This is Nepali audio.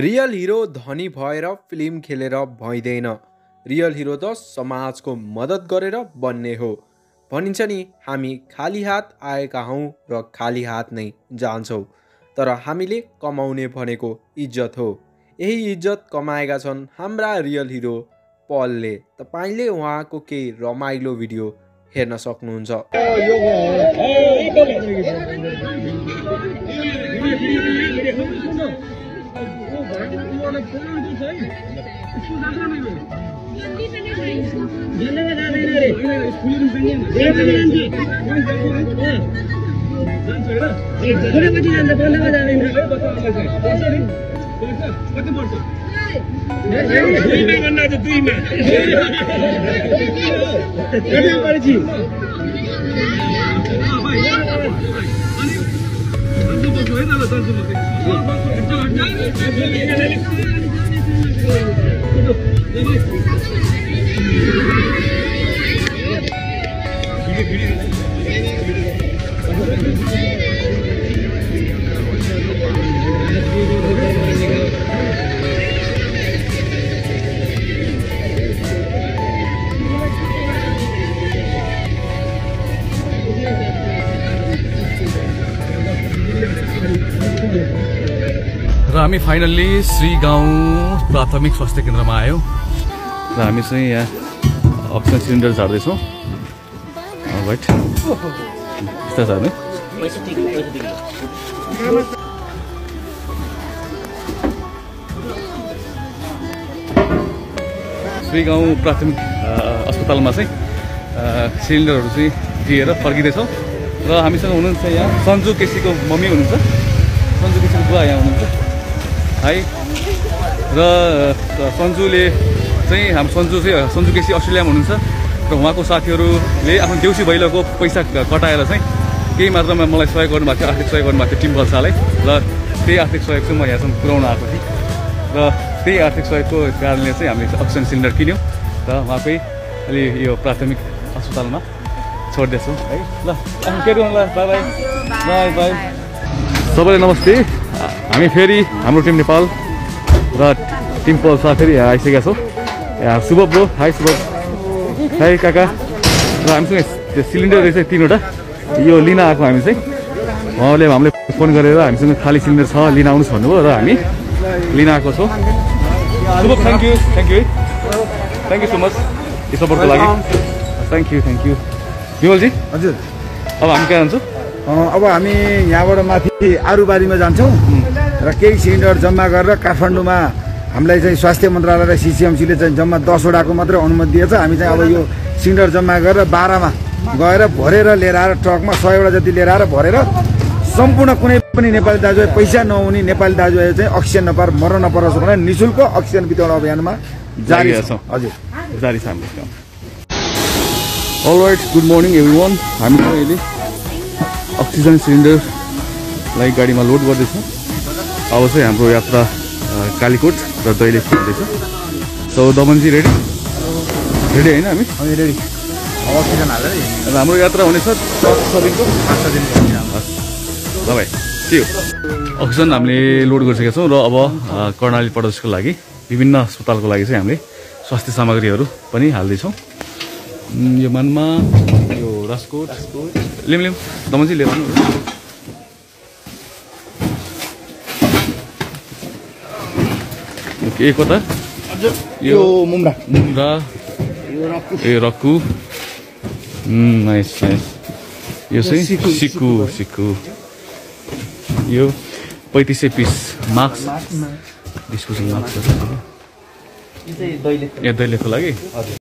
रियल हिरो धनी भएर फिल्म खेलेर भइदैन, रियल हिरो त समाजको मद्दत गरेर बन्ने हो। भनिन्छ नि हामी खाली हात आएका हौं र खाली हात नै जान्छौं, तर हामीले कमाउने भनेको इज्जत हो। यही इज्जत कमाएका छन् हाम्रा रियल हिरो पलले। तपाईले उहाँको केही रमाइलो भिडियो हेर्न सक्नुहुन्छ। हामी फाइनल्ली श्री गाउँ प्राथमिक स्वास्थ्य केन्द्रमा आयौं र हामी चाहिँ यहाँ अक्सिजन सिलिन्डर झार्दैछौँ। बट यस्ता झार्ने श्री गाउँ प्राथमिक अस्पतालमा चाहिँ सिलिन्डरहरू चाहिँ दिएर फर्किँदैछौँ। र हामीसँग हुनुहुन्छ यहाँ सन्जु केसीको मम्मी हुनुहुन्छ, सन्जु केसीको बुवा यहाँ हुनुहुन्छ। हाई र सन्जुले चाहिँ सन्जु केसी अस्ट्रेलियामा हुनुहुन्छ र उहाँको साथीहरूले आफ्नो देउसी भैलोको पैसा कटाएर चाहिँ केही मात्रामा मलाई सहयोग गर्नुभएको थियो, आर्थिक सहयोग गर्नुभएको थियो टिम बल्सालाई। र त्यही आर्थिक सहयोग चाहिँ म यहाँसम्म पुर्याउन आएको थिएँ र त्यही आर्थिक सहयोगको कारणले चाहिँ हामीले अक्सिजन सिलिन्डर किन्यौँ र उहाँकै अलि यो प्राथमिक अस्पतालमा छोड्दैछौँ है। ल के गर्नुलाई बाई बाई। सबैलाई नमस्ते। हामी फेरि हाम्रो टिम नेपाल र टिम पल्सा फेरि यहाँ आइसकेका छौँ। यहाँ शुभ ब्रो, हाई शुभ, हाई काका। र हामीसँग त्यो सिलिन्डर रहेछ तिनवटा, यो लिन आएको हामी चाहिँ। उहाँले हामीले फोन गरेर हामीसँग खाली सिलिन्डर छ, लिन आउनुहोस् भन्नुभयो र हामी लिन आएको छौँ। शुभ, thank you, thank you, thank you so much यो सपोर्टको लागि। Thank you, thank you Vimalji. हजुर, अब हामी कहाँ जान्छौँ? अब हामी यहाँबाट माथि आरुबारीमा जान्छौँ र केही सिलिन्डर जम्मा गरेर काठमाडौँमा हामीलाई चाहिँ स्वास्थ्य मन्त्रालय र सिसिएमसीले चाहिँ जम्मा 10वटाको मात्रै अनुमति दिएछ। हामी चाहिँ अब यो सिलिन्डर जम्मा गरेर 12मा गएर भरेर लिएर आएर ट्रकमा 100वटा जति लिएर आएर भरेर सम्पूर्ण कुनै पनि नेपाली दाजुभाइ पैसा नहुने नेपाली दाजुभाइ चाहिँ अक्सिजन नपाएर मर्न नपरोस् भनेर निःशुल्क अक्सिजन वितरण अभियानमा जारी छ। हजुर, जारी छ हाम्रो। Alright, good morning everyone. हामी अहिले अक्सिजन सिलिन्डरलाई गाडीमा लोड गर्दैछौँ। अब चाहिँ हाम्रो यात्रा कालीकोट र दैलेख हुँदैछ। So Damanji ready? रेडी होइन हामी? हामी रेडी। अब अक्सिजन हालेर हाम्रो यात्रा हुनेछ 5-6 दिनको। ल भाइ, त्यो अक्सिजन हामीले लोड गरिसकेका छौँ र अब कर्णाली प्रदेशको लागि विभिन्न अस्पतालको लागि चाहिँ हामीले स्वास्थ्य सामग्रीहरू पनि हाल्दैछौँ। यो मनमा यो राजकोट लिम दमनजी ल्याउनु। ओके, कता? यो मुम्रा, मुम्रा, यो रक्कु। Nice nice. यो चाहिँ सिक्कु, सिक्कु। यो 3500 पिस मास्क, डिस्पोजल मास्क। यो दैलेखको लागि।